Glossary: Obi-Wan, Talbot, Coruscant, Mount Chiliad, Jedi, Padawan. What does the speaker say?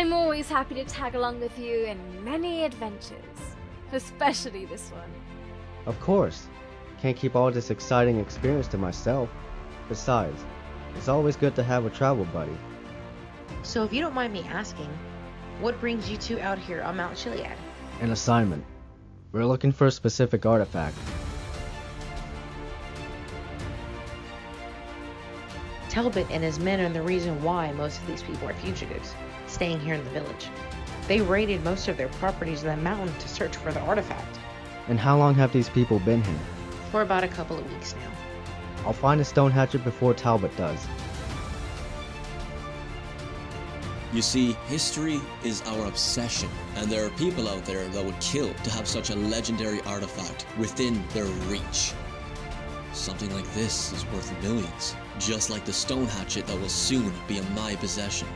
I'm always happy to tag along with you in many adventures, especially this one. Of course. Can't keep all this exciting experience to myself. Besides, it's always good to have a travel buddy. So if you don't mind me asking, what brings you two out here on Mount Chiliad? An assignment. We're looking for a specific artifact. Talbot and his men are the reason why most of these people are fugitives, staying here in the village. They raided most of their properties in the mountain to search for the artifact. And how long have these people been here? For about a couple of weeks now. I'll find a stone hatchet before Talbot does. You see, history is our obsession, and there are people out there that would kill to have such a legendary artifact within their reach. Something like this is worth millions, just like the stone hatchet that will soon be in my possession.